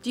Do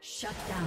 Shut down.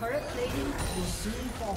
Turret plating will soon fall.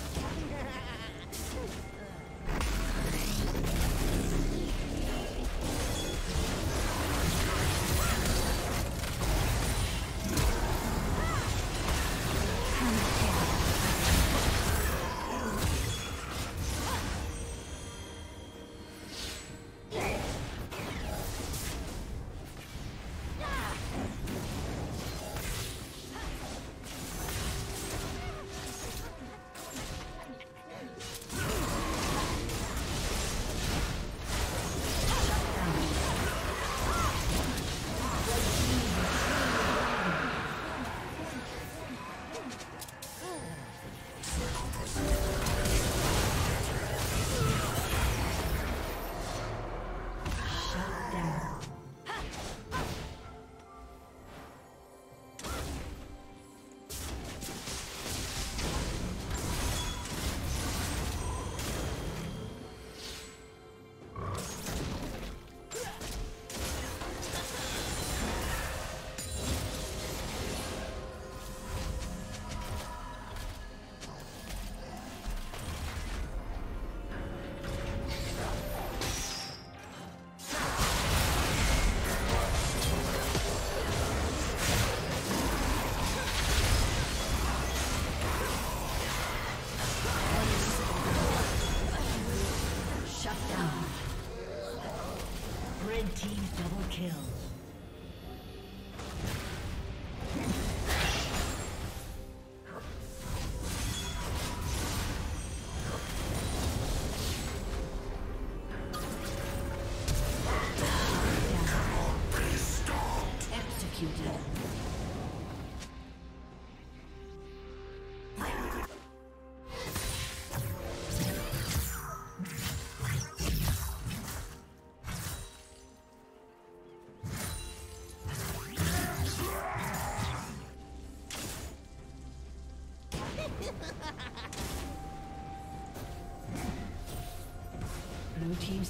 Blue team's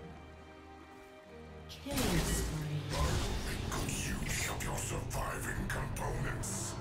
Killing spree. Could you shut your surviving components?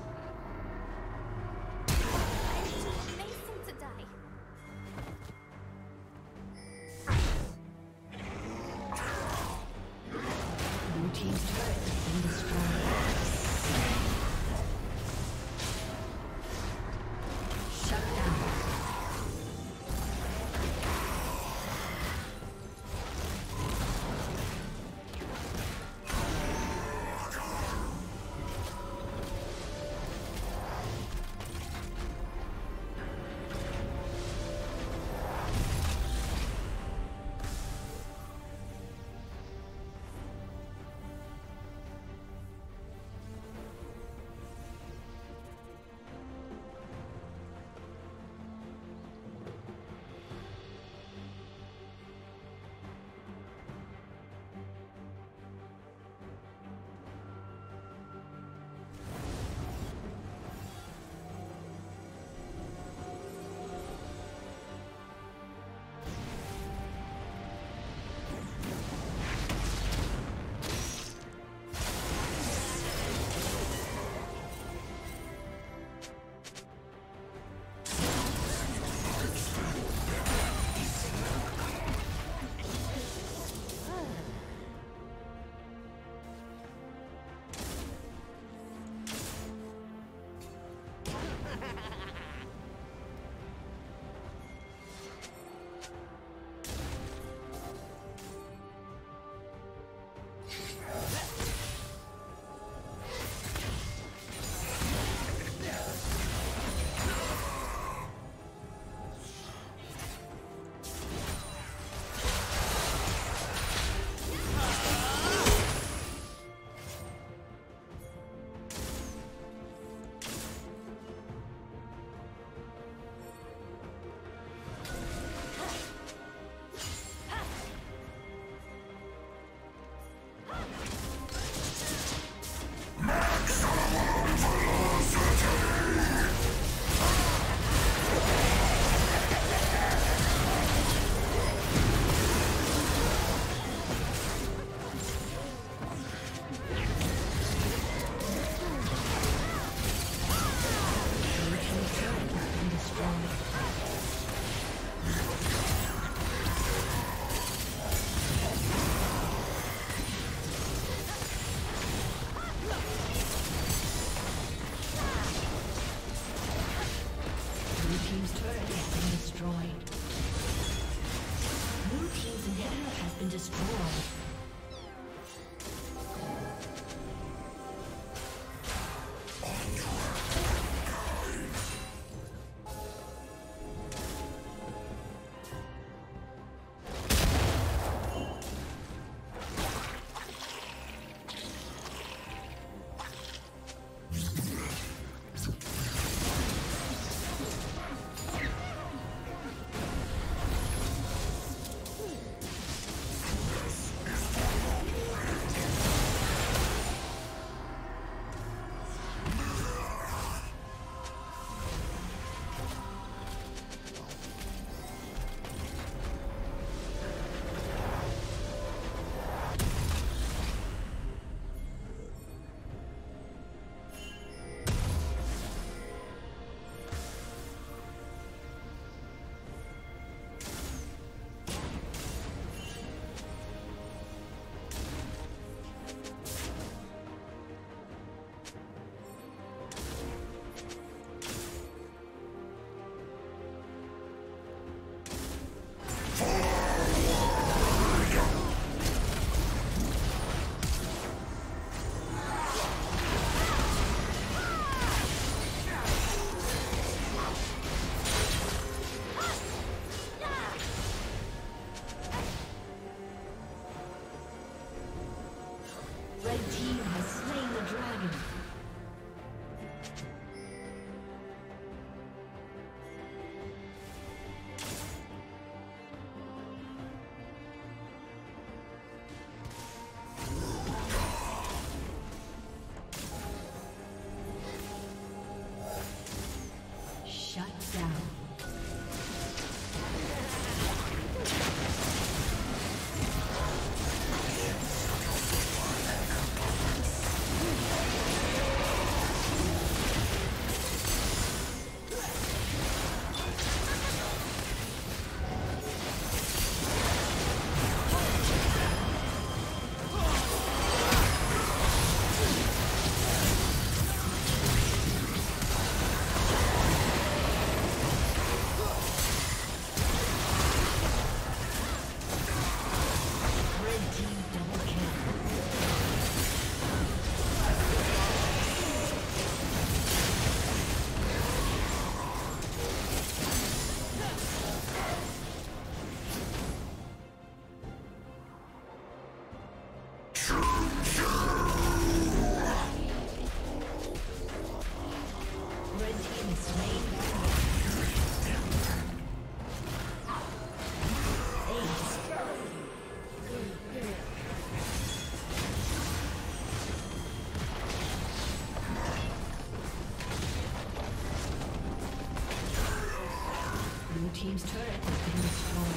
Blue team's turret has been destroyed.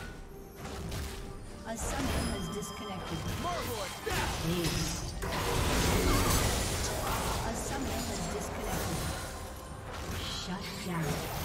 A summoner has disconnected. A summoner has disconnected. Shut down.